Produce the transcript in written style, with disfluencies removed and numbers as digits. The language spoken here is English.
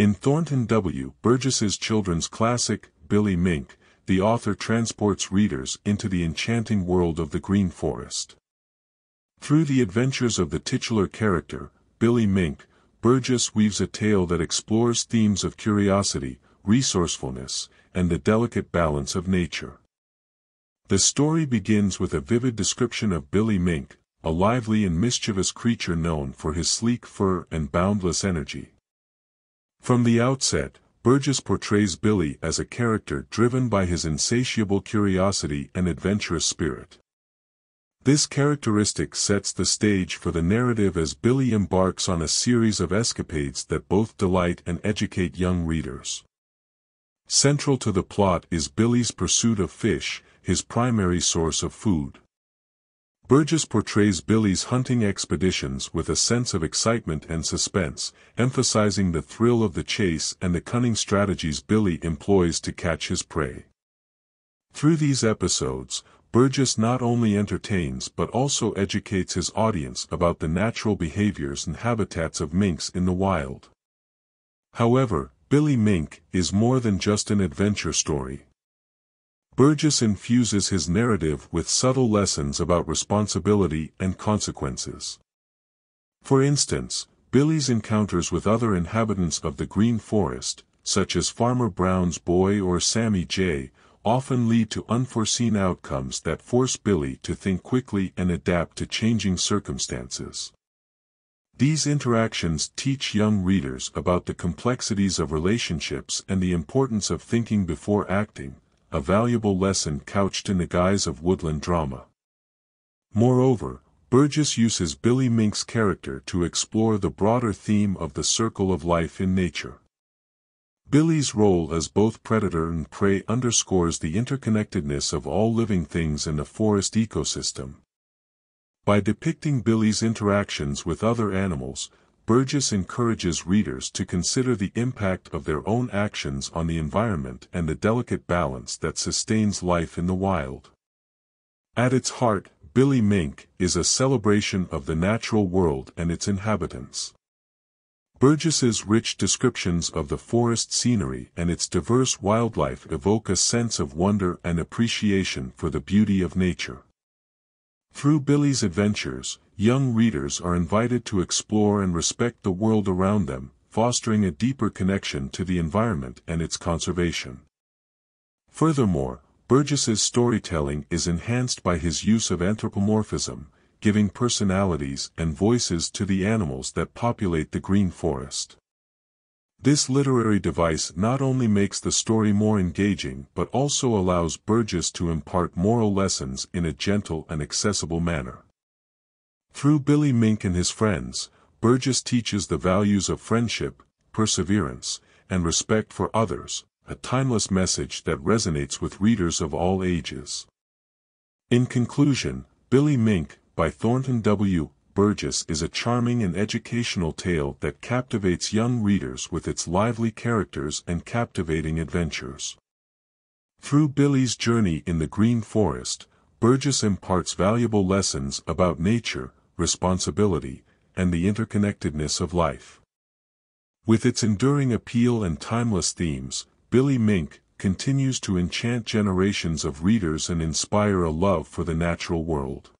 In Thornton W. Burgess's children's classic, Billy Mink, the author transports readers into the enchanting world of the Green Forest. Through the adventures of the titular character, Billy Mink, Burgess weaves a tale that explores themes of curiosity, resourcefulness, and the delicate balance of nature. The story begins with a vivid description of Billy Mink, a lively and mischievous creature known for his sleek fur and boundless energy. From the outset, Burgess portrays Billy as a character driven by his insatiable curiosity and adventurous spirit. This characteristic sets the stage for the narrative as Billy embarks on a series of escapades that both delight and educate young readers. Central to the plot is Billy's pursuit of fish, his primary source of food. Burgess portrays Billy's hunting expeditions with a sense of excitement and suspense, emphasizing the thrill of the chase and the cunning strategies Billy employs to catch his prey. Through these episodes, Burgess not only entertains but also educates his audience about the natural behaviors and habitats of minks in the wild. However, Billy Mink is more than just an adventure story. Burgess infuses his narrative with subtle lessons about responsibility and consequences. For instance, Billy's encounters with other inhabitants of the Green Forest, such as Farmer Brown's boy or Sammy Jay, often lead to unforeseen outcomes that force Billy to think quickly and adapt to changing circumstances. These interactions teach young readers about the complexities of relationships and the importance of thinking before acting, a valuable lesson couched in the guise of woodland drama. Moreover, Burgess uses Billy Mink's character to explore the broader theme of the circle of life in nature. Billy's role as both predator and prey underscores the interconnectedness of all living things in the forest ecosystem. By depicting Billy's interactions with other animals, Burgess encourages readers to consider the impact of their own actions on the environment and the delicate balance that sustains life in the wild. At its heart, Billy Mink is a celebration of the natural world and its inhabitants. Burgess's rich descriptions of the forest scenery and its diverse wildlife evoke a sense of wonder and appreciation for the beauty of nature. Through Billy's adventures, young readers are invited to explore and respect the world around them, fostering a deeper connection to the environment and its conservation. Furthermore, Burgess's storytelling is enhanced by his use of anthropomorphism, giving personalities and voices to the animals that populate the Green Forest. This literary device not only makes the story more engaging but also allows Burgess to impart moral lessons in a gentle and accessible manner. Through Billy Mink and his friends, Burgess teaches the values of friendship, perseverance, and respect for others, a timeless message that resonates with readers of all ages. In conclusion, Billy Mink, by Thornton W. Burgess, is a charming and educational tale that captivates young readers with its lively characters and captivating adventures. Through Billy's journey in the Green Forest, Burgess imparts valuable lessons about nature, responsibility, and the interconnectedness of life. With its enduring appeal and timeless themes, Billy Mink continues to enchant generations of readers and inspire a love for the natural world.